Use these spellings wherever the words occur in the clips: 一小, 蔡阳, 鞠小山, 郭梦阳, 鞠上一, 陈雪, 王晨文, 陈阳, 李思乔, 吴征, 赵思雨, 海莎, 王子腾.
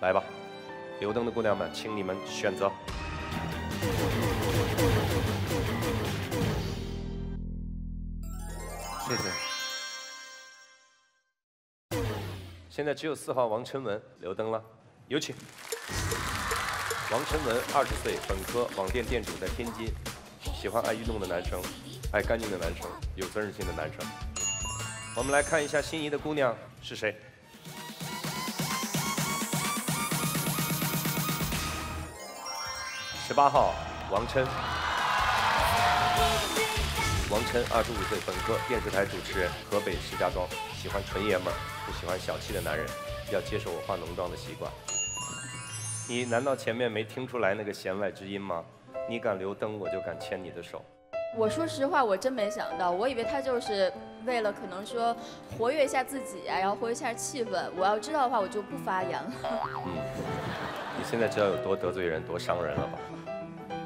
来吧，留灯的姑娘们，请你们选择。 谢谢。现在只有4号王晨文留灯了，有请。王晨文20岁，本科，网店店主，在天津，喜欢爱运动的男生，爱干净的男生，有责任心的男生。我们来看一下心仪的姑娘是谁。18号王晨。 王晨25岁，本科，电视台主持人，河北石家庄，喜欢纯爷们儿，不喜欢小气的男人，要接受我化浓妆的习惯。你难道前面没听出来那个弦外之音吗？你敢留灯，我就敢牵你的手。我说实话，我真没想到，我以为他就是为了可能说活跃一下自己啊，然后活跃一下气氛。我要知道的话，我就不发言了。你现在知道有多得罪人、多伤人了吧？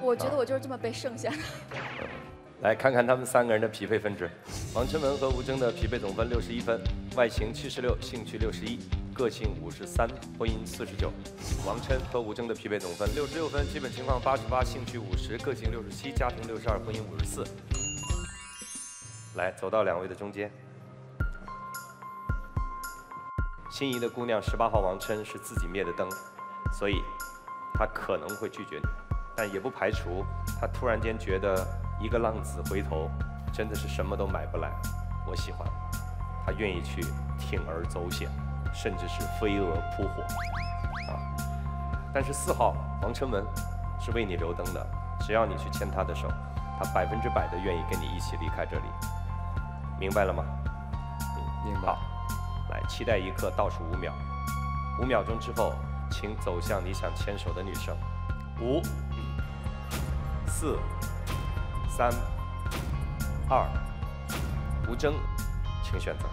我觉得我就是这么被剩下的。来看看他们3个人的匹配分值，王晨文和吴征的匹配总分61分，外形76，兴趣61，个性53，婚姻49。王晨和吴征的匹配总分66分，基本情况88，兴趣50，个性67，家庭62，婚姻54。来，走到两位的中间。心仪的姑娘18号王晨是自己灭的灯，所以她可能会拒绝你，但也不排除她突然间觉得。 一个浪子回头，真的是什么都买不来。我喜欢，他愿意去铤而走险，甚至是飞蛾扑火啊！但是4号王晨文是为你留灯的，只要你去牵他的手，他100%的愿意跟你一起离开这里，明白了吗？明白。好，来，期待一刻，倒数5秒，5秒钟之后，请走向你想牵手的女生。5、4。 3、2，吴征，请选择。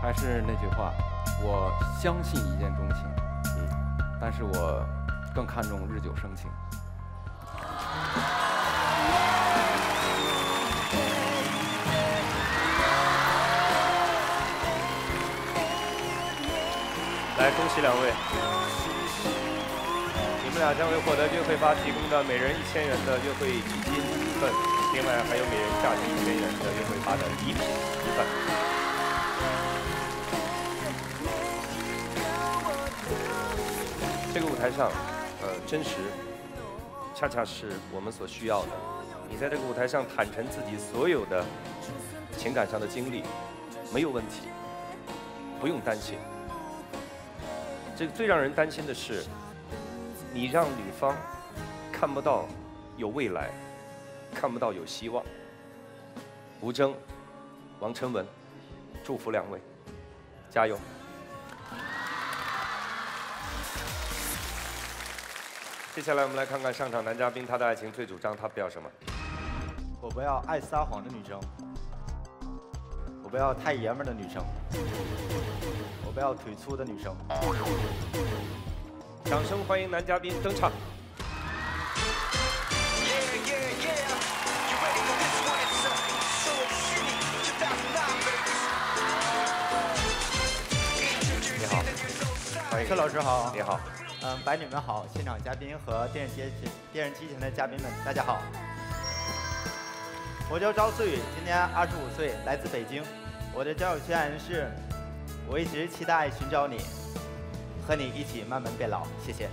还是那句话，我相信一见钟情，但是我更看重日久生情。来，恭喜2位！你们俩将会获得约会吧提供的每人1000元的约会基金1份，另外还有每人价值1000元的约会吧的礼品1份。这个舞台上，真实，恰恰是我们所需要的。你在这个舞台上坦诚自己所有的情感上的经历，没有问题，不用担心。 这最让人担心的是，你让女方看不到有未来，看不到有希望。吴征、王晨文，祝福2位，加油！接下来我们来看看上场男嘉宾，他的爱情最主张，他不要什么？我不要爱撒谎的女生，我不要太爷们的女生。 不要腿粗的女生。掌声欢迎男嘉宾登场。你好，欢迎柯老师好。你好，白女们好，现场嘉宾和电视机前的嘉宾们，大家好。我叫赵思雨，今年25岁，来自北京。我的交友圈是。 我一直期待寻找你，和你一起慢慢变老。谢谢。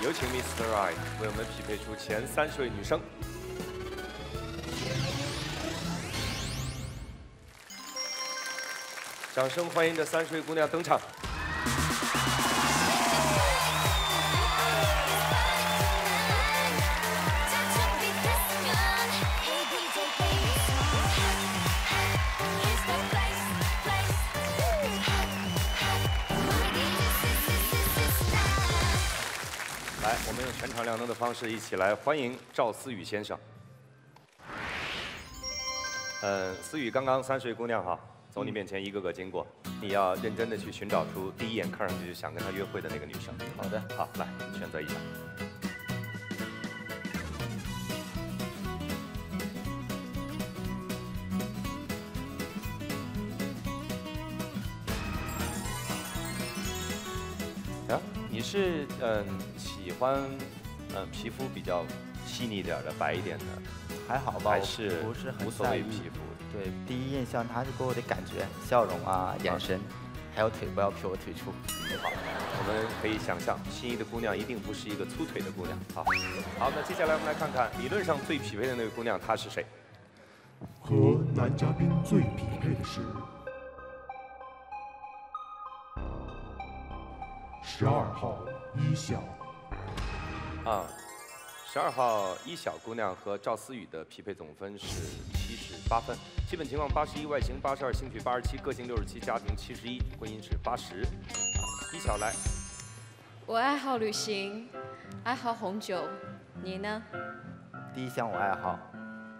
有请 Mr. Right 为我们匹配出前30位女生。掌声欢迎这30位姑娘登场。全场亮灯的方式，一起来欢迎赵思雨先生。思雨，刚刚30位姑娘哈，从你面前一个个经过，你要认真的去寻找出第一眼看上去就想跟她约会的那个女生。好的，好，来选择一下。你是喜欢皮肤比较细腻点的、白一点的，还好吧？还是不是很无所谓皮肤？对，第一印象他就给我的感觉，笑容啊、眼神，还有腿不要撇我腿粗。好，我们可以想象，心仪的姑娘一定不是一个粗腿的姑娘。好，好，那接下来我们来看看理论上最匹配的那位姑娘，她是谁？和男嘉宾最匹配的是12号一小。啊，12号一小姑娘和赵思雨的匹配总分是78分，基本情况81，外形82，兴趣87，个性67，家庭71，婚姻是80。一小来，我爱好旅行，爱好红酒，你呢？第一项我爱好，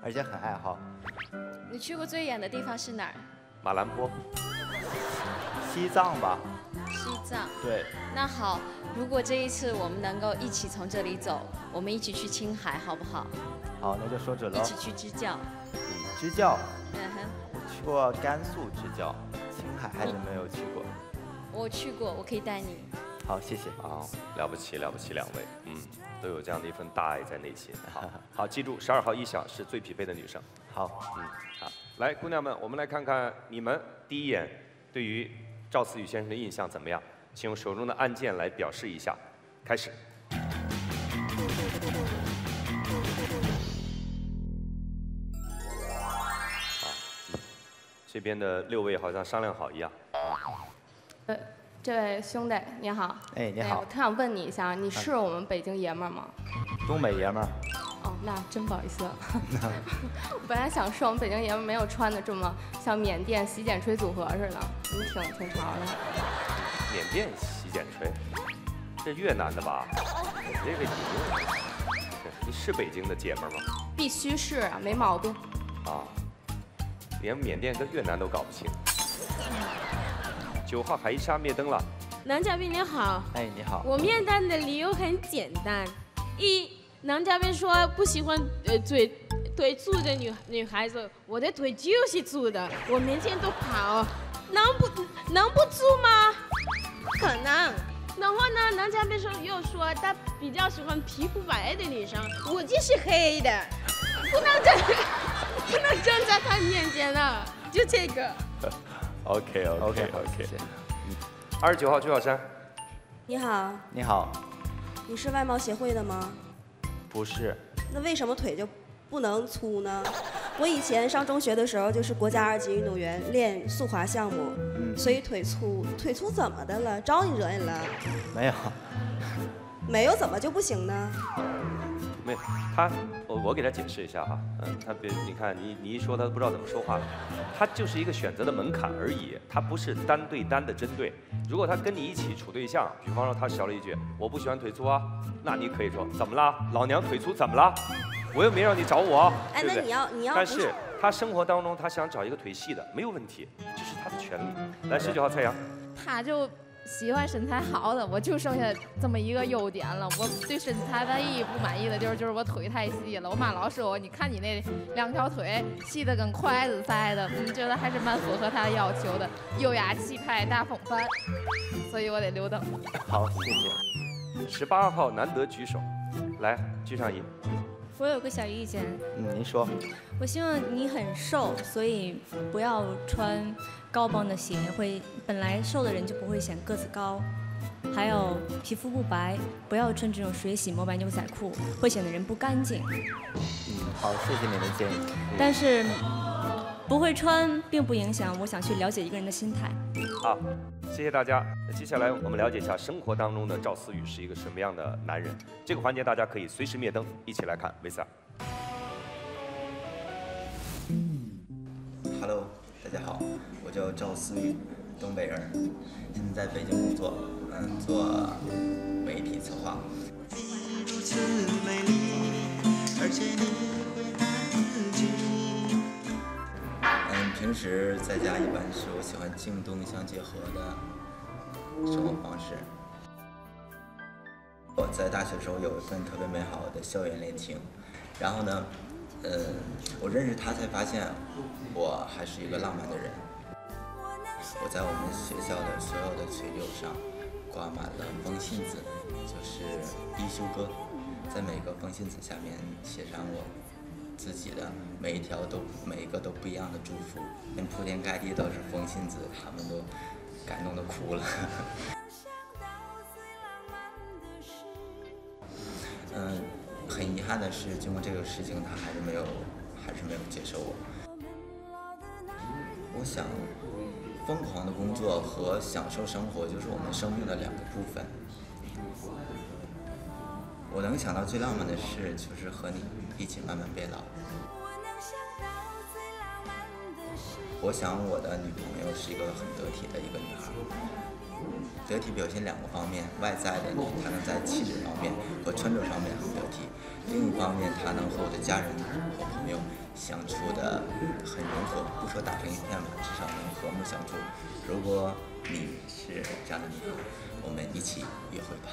而且很爱好。你去过最远的地方是哪儿？马兰坡，西藏吧。西藏。对。那好，如果这一次我们能够一起从这里走，我们一起去青海，好不好？好，那就说准了。一起去支教。支教。嗯哼。我去过甘肃支教，青海还是没有去过。我去过，我可以带你。好，谢谢。好，了不起，了不起，两位，都有这样的一份大爱在内心。好，好，记住，12号一小是最匹配的女生。好，好，来，姑娘们，我们来看看你们第一眼对于赵思雨先生的印象怎么样？请用手中的按键来表示一下。开始。啊，这边的6位好像商量好一样。这位兄弟你好，哎你好，我特想问你一下，你是我们北京爷们儿吗？东北爷们儿。哦，那真不好意思。我本来想说我们北京爷们儿没有穿的这么像缅甸洗剪吹组合似的，你挺潮的。缅甸洗剪吹，这越南的吧？你这个你是北京的姐们儿吗？必须是啊，没毛病。啊，连缅甸跟越南都搞不清。9号海莎灭灯了，男嘉宾您好，哎你好，我灭灯的理由很简单，一男嘉宾说不喜欢腿粗的女孩子，我的腿就是粗的，我每天都跑，能不粗吗？不可能。然后呢，男嘉宾又说他比较喜欢皮肤白的女生，我就是黑的，不能站在他面前了，就这个。OK。29号鞠小山，你好。你好。你是外貌协会的吗？不是。那为什么腿就不能粗呢？我以前上中学的时候就是国家2级运动员，练速滑项目，所以腿粗。腿粗怎么的了？招你惹你了？没有。没有怎么就不行呢？没有，我给他解释一下哈，你看你一说他不知道怎么说话，他就是一个选择的门槛而已，他不是单对单的针对。如果他跟你一起处对象，比方说他说了一句我不喜欢腿粗啊，那你可以说怎么啦，老娘腿粗怎么啦，我又没让你找我，对不对？你要，但是他生活当中他想找一个腿细的，没有问题，这是他的权利。来，19号蔡阳，他就喜欢身材好的，我就剩下这么一个优点了。我对身材唯一不满意的就是我腿太细了。我妈老说我，你看你那2条腿细的跟筷子塞的，觉得还是蛮符合她的要求的，优雅气派大风帆，所以我得留等。好，谢谢。18号难得举手，来，鞠上一。我有个小意见，您说。我希望你很瘦，所以不要穿高帮的鞋，会本来瘦的人就不会显个子高。还有皮肤不白，不要穿这种水洗磨白牛仔裤，会显得人不干净。好，谢谢你的建议。但是不会穿并不影响，我想去了解一个人的心态。好，谢谢大家。接下来我们了解一下生活当中的赵思雨是一个什么样的男人。这个环节大家可以随时灭灯，一起来看 VCR。Hello， 大家好，我叫赵思雨，东北人，现在在北京工作，做媒体策划。你如此美丽，而且你会爱自己。平时在家一般是我喜欢静动相结合的生活方式。我在大学的时候有一份特别美好的校园恋情，然后呢，我认识他才发现我还是一个浪漫的人。我在我们学校的所有的群友上挂满了风信子，就是一休哥，在每个风信子下面写上我自己的每一个都不一样的祝福，那铺天盖地都是风信子，他们都感动的哭了。很遗憾的是，经过这个事情，他还是没有接受我。我想，疯狂的工作和享受生活就是我们生命的两个部分。我能想到最浪漫的事，就是和你一起慢慢变老。我想我的女朋友是一个很得体的一个女孩，得体表现两个方面，外在的她能在气质方面和穿着上面很得体，另一方面她能和我的家人和朋友相处的很融合，不说打成一片吧，至少能和睦相处。如果你是这样的女孩，我们一起约会吧。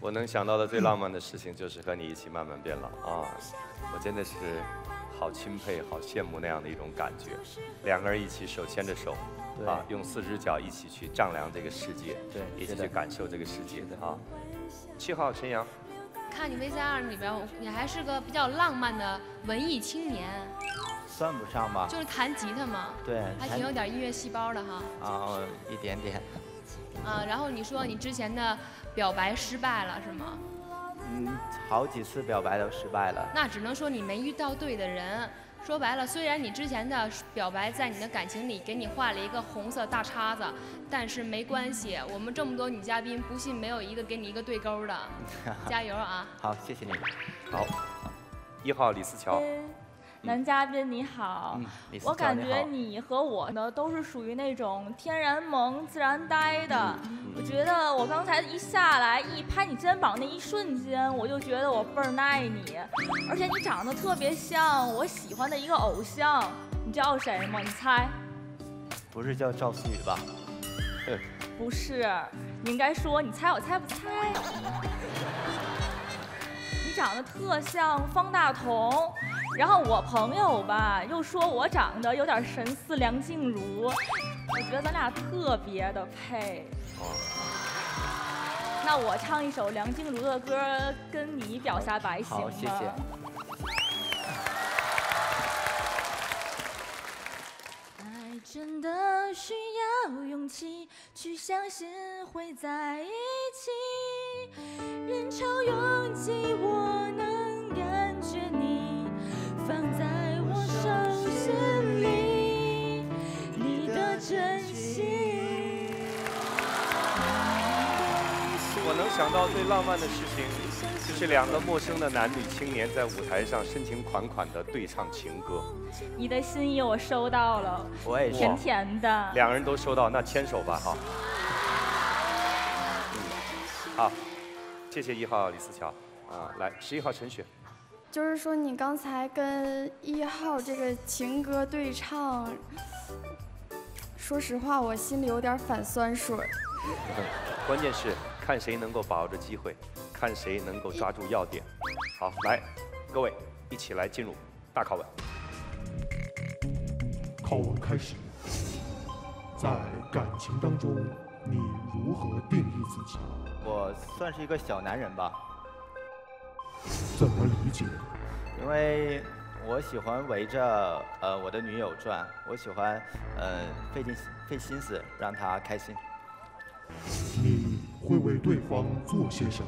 我能想到的最浪漫的事情就是和你一起慢慢变老啊！我真的是好钦佩、好羡慕那样的一种感觉。两个人一起手牵着手，啊，用四只脚一起去丈量这个世界，对，一起去感受这个世界啊！7号陈阳，看你 VCR 里边，你还是个比较浪漫的文艺青年，算不上吧？就是弹吉他嘛，对，还挺有点音乐细胞的哈。啊，一点点。啊，然后你说你之前的表白失败了是吗？嗯，好几次表白都失败了。那只能说你没遇到对的人。说白了，虽然你之前的表白在你的感情里给你画了一个红色大叉子，但是没关系，我们这么多女嘉宾，不信没有一个给你一个对勾的。加油啊！好，谢谢你。好，1号李思乔。男嘉宾你好，我感觉你和我呢都是属于那种天然萌、自然呆的。我觉得我刚才一下来一拍你肩膀那一瞬间，我就觉得我倍儿爱你，而且你长得特别像我喜欢的一个偶像，你知道谁吗？你猜？不是叫赵思雨吧？不是，你应该说你猜我猜不猜？你长得特像方大同。然后我朋友吧又说我长得有点神似梁静茹，我觉得咱俩特别的配。那我唱一首梁静茹的歌跟你表下白行吗？好，谢谢。爱真的需要勇气，去相信会在一起。人潮拥挤，我能感觉你。放在我手心里，你的真心。我能想到最浪漫的事情，就是两个陌生的男女青年在舞台上深情款款的对唱情歌。你的心意我收到了，我也是，甜甜的。两个人都收到，那牵手吧哈。好，谢谢1号李思乔啊，来11号陈雪。就是说，你刚才跟1号这个情歌对唱，说实话，我心里有点反酸水。关键是看谁能够把握着机会，看谁能够抓住要点。好，来，各位一起来进入大拷问。拷问开始，在感情当中，你如何定义自己？我算是一个小男人吧。怎么理解？因为我喜欢围着我的女友转，我喜欢费心思让她开心。你会为对方做些什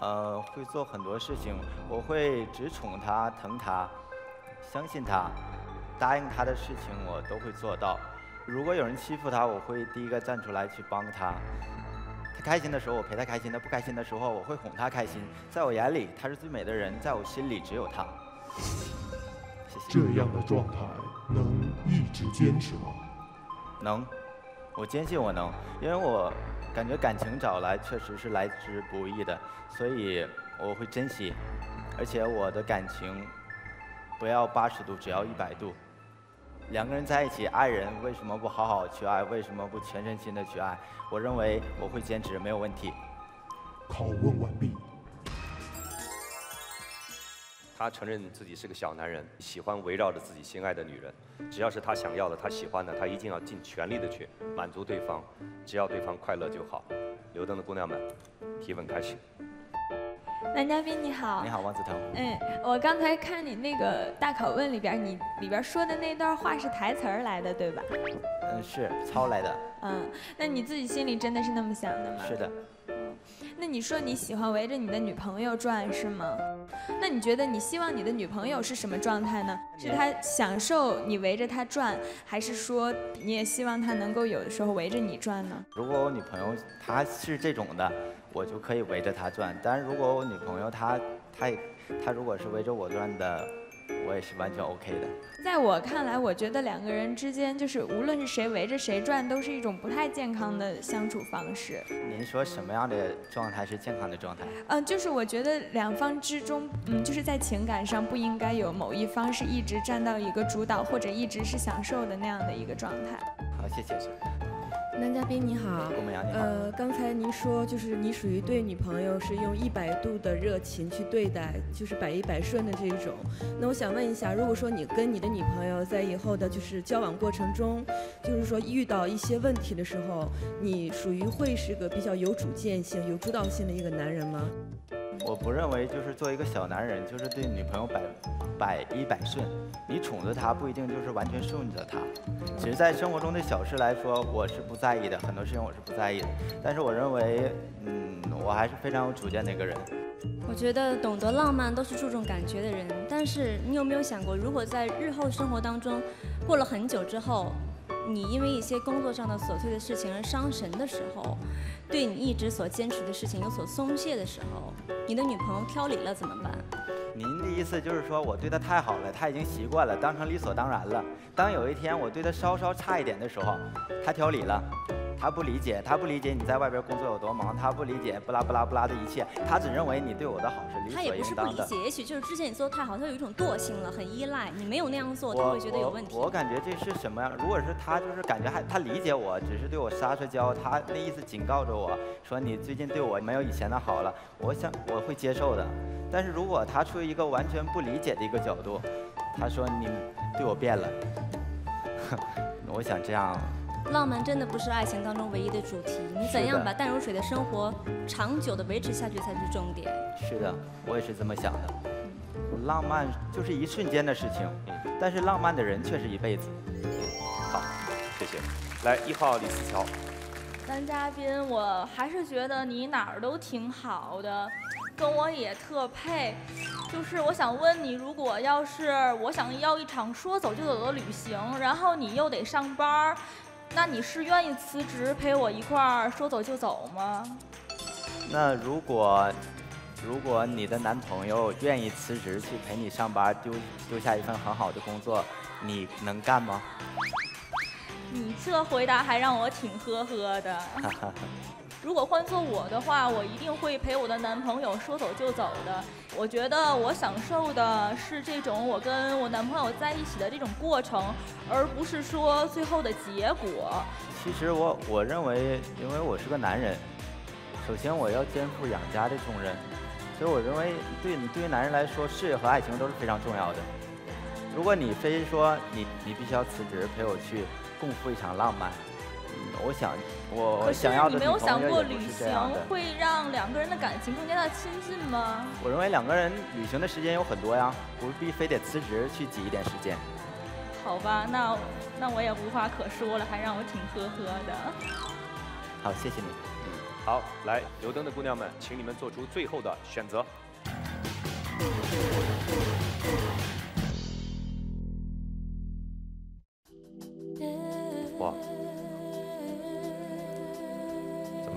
么？会做很多事情，我会只宠她、疼她、相信她，答应她的事情我都会做到。如果有人欺负她，我会第一个站出来去帮她。开心的时候我陪她开心，她不开心的时候我会哄她开心。在我眼里她是最美的人，在我心里只有她。谢谢。这样的状态能一直坚持吗？能，我坚信我能，因为我感觉感情找来确实是来之不易的，所以我会珍惜，而且我的感情不要80度，只要100度。两个人在一起爱人，为什么不好好去爱？为什么不全身心的去爱？我认为我会坚持，没有问题。拷问完毕。他承认自己是个小男人，喜欢围绕着自己心爱的女人，只要是他想要的、他喜欢的，他一定要尽全力的去满足对方，只要对方快乐就好。刘灯的姑娘们，提问开始。 男嘉宾你好，你好王子腾。我刚才看你那个大拷问里边，你里边说的那段话是台词儿来的，对吧？是抄来的。那你自己心里真的是那么想的吗？是的。那你说你喜欢围着你的女朋友转是吗？那你觉得你希望你的女朋友是什么状态呢？是她享受你围着她转，还是说你也希望她能够有的时候围着你转呢？如果我女朋友她是这种的。 我就可以围着她转，但是如果我女朋友她如果是围着我转的，我也是完全 OK 的。在我看来，我觉得两个人之间就是无论是谁围着谁转，都是一种不太健康的相处方式。您说什么样的状态是健康的状态？就是我觉得两方之中，就是在情感上不应该有某一方是一直站到一个主导或者一直是享受的那样的一个状态。好，谢谢。 男嘉宾你好，郭梦阳你好。刚才您说就是你属于对女朋友是用100度的热情去对待，就是百依百顺的这一种。那我想问一下，如果说你跟你的女朋友在以后的就是交往过程中，就是说遇到一些问题的时候，你属于会是个比较有主见性、有主导性的一个男人吗？我不认为就是做一个小男人，就是对女朋友百依百顺。你宠着她不一定就是完全顺着她，只是在生活中的小事来说，我是不在意的，很多事情我是不在意的。但是我认为，我还是非常有主见的一个人。我觉得懂得浪漫都是注重感觉的人，但是你有没有想过，如果在日后生活当中，过了很久之后？ 你因为一些工作上的琐碎的事情而伤神的时候，对你一直所坚持的事情有所松懈的时候，你的女朋友挑理了怎么办？您的意思就是说我对她太好了，她已经习惯了，当成理所当然了。当有一天我对她稍差一点的时候，她挑理了，她不理解你在外边工作有多忙，她不理解不拉不拉不拉的一切，她只认为你对我的好是理所应当的。她也不是不理解，也许就是之前你做的太好，她有一种惰性了，很依赖。你没有那样做，她会觉得有问题。我感觉这是什么呀？如果是她。 就是感觉还他理解我，只是对我撒撒娇，他那意思警告着我说你最近对我没有以前的好了，我想我会接受的。但是如果他出于一个完全不理解的一个角度，他说你对我变了，我想这样。浪漫真的不是爱情当中唯一的主题，你怎样把淡如水的生活长久的维持下去才是重点。是的，我也是这么想的。浪漫就是一瞬间的事情，但是浪漫的人却是一辈子。 好，谢谢。来，1号李思乔。男嘉宾，我还是觉得你哪儿都挺好的，跟我也特配。就是我想问你，如果要是我想要一场说走就走的旅行，然后你又得上班，那你是愿意辞职陪我一块儿说走就走吗？那如果你的男朋友愿意辞职去陪你上班，丢下一份很好的工作，你能干吗？ 你这回答还让我挺呵呵的。如果换做我的话，我一定会陪我的男朋友说走就走的。我觉得我享受的是这种我跟我男朋友在一起的这种过程，而不是说最后的结果。其实我认为，因为我是个男人，首先我要肩负养家的重任，所以我认为对于男人来说，事业和爱情都是非常重要的。如果你非说你必须要辞职陪我去。 共赴一场浪漫，我想我想要的女朋友也不是这样的。可是你没有想过旅行会让两个人的感情更加的亲近吗？我认为两个人旅行的时间有很多呀，不必非得辞职去挤一点时间。好吧，那我也无话可说了，还让我挺呵呵的。好，谢谢你。好，来，刘灯的姑娘们，请你们做出最后的选择。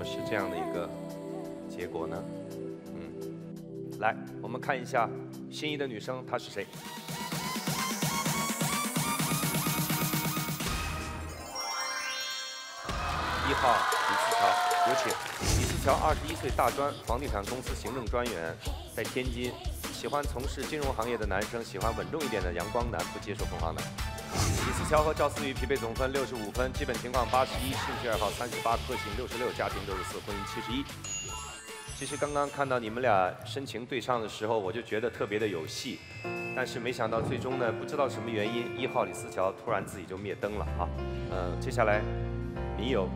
是这样的一个结果呢，来，我们看一下心仪的女生她是谁。1号李思乔，有请。李思乔21岁，大专，房地产公司行政专员，在天津，喜欢从事金融行业的男生，喜欢稳重一点的阳光男，不接受疯狂男。 李思乔和赵思雨匹配总分65分，基本情况81，兴趣爱好38，个性66，家庭64，婚姻71。其实刚刚看到你们俩深情对唱的时候，我就觉得特别的有戏，但是没想到最终呢，不知道什么原因，1号李思乔突然自己就灭灯了啊。接下来你有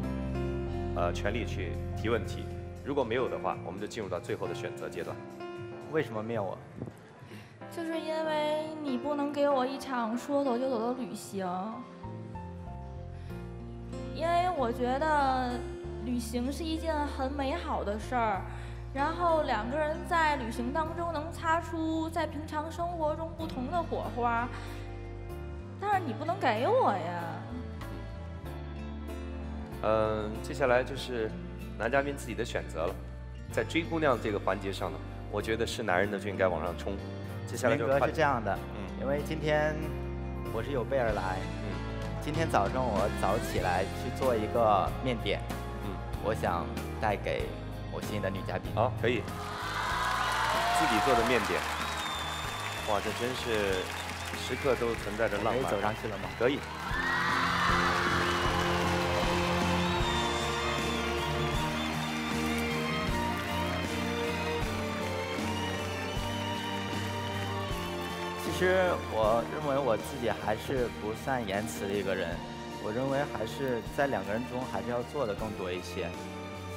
权利去提问题，如果没有的话，我们就进入到最后的选择阶段。为什么灭我？就是因为你不能给我一场说走就走的旅行，因为我觉得旅行是一件很美好的事儿，然后两个人在旅行当中能擦出在平常生活中不同的火花，但是你不能给我呀。接下来就是男嘉宾自己的选择了，在追姑娘这个环节上呢，我觉得是男人的就应该往上冲。 严格是这样的，因为今天我是有备而来。今天早上我早起来去做一个面点，我想带给我心仪的女嘉宾。好，可以。自己做的面点，哇，这真是时刻都存在着浪漫。可以走上去了吗？可以。其实我认为我自己还是不善言辞的一个人，我认为还是在两个人中还是要做的更多一些，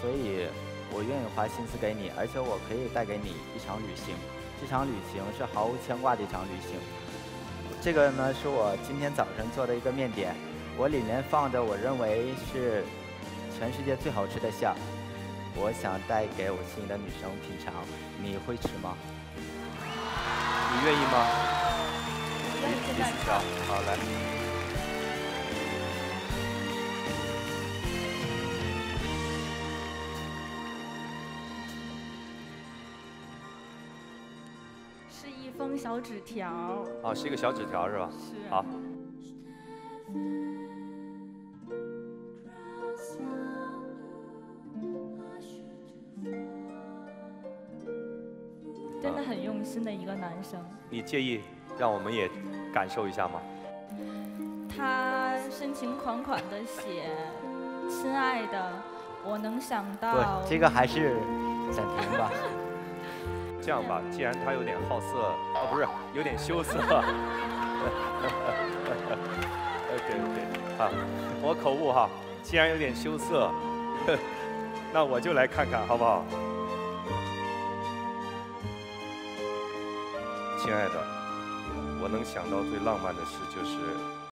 所以我愿意花心思给你，而且我可以带给你一场旅行，这场旅行是毫无牵挂的一场旅行。这个呢是我今天早晨做的一个面点，我里面放着我认为是全世界最好吃的馅，我想带给我心仪的女生品尝，你会吃吗？你愿意吗？ 李思乔，好来。是一封小纸条。哦，是一个小纸条是吧？是。好。真的很用心的一个男生。你介意？ 让我们也感受一下吗？他深情款款地写：“亲爱的，我能想到……”对，这个还是暂停吧。这样吧，既然他有点好色，哦，不是，有点羞涩。对，啊，我口误哈。既然有点羞涩，那我就来看看好不好？亲爱的。 我能想到最浪漫的事就是。